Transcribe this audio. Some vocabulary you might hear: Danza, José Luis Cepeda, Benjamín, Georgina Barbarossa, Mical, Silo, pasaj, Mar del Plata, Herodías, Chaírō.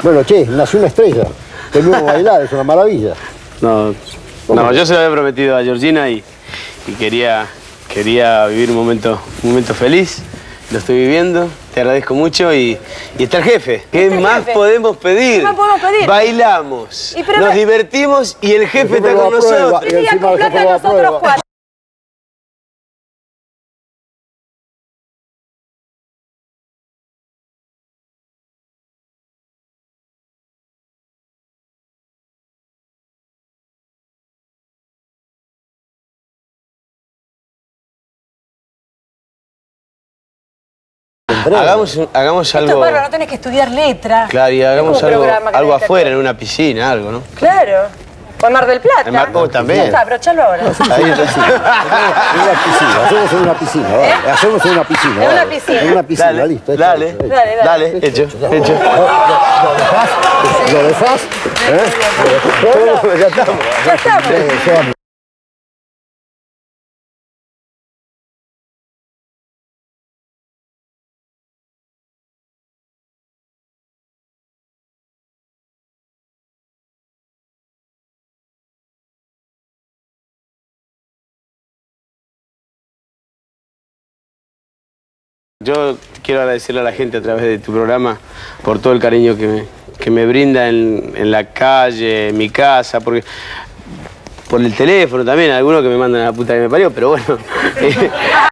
Bueno, che, nació una estrella. Tenemos bailar, es una maravilla. No, yo se lo había prometido a Georgina y quería vivir un momento feliz. Lo estoy viviendo, te agradezco mucho y está el jefe. ¿Qué más podemos pedir? ¿Qué más podemos pedir? Bailamos, nos divertimos y el jefe está con nosotros. Y encima el jefe lo aprueba. Hagamos algo... Esto, bueno, no tenés que estudiar letra. Claro, y hagamos algo afuera, en una piscina, algo, ¿no? Claro. O en Mar del Plata. En Mar del Plata también. Ya está, abrochalo ahora. Ahí está, sí. Hacemos en una piscina, ¿eh? Hacemos en una piscina. En una piscina. En una piscina, dale, listo. Dale, hecho. ¿Lo dejás? Ya estamos. Yo quiero agradecerle a la gente a través de tu programa por todo el cariño que me brinda en la calle, en mi casa, porque por el teléfono también, algunos que me mandan a la puta que me parió, pero bueno.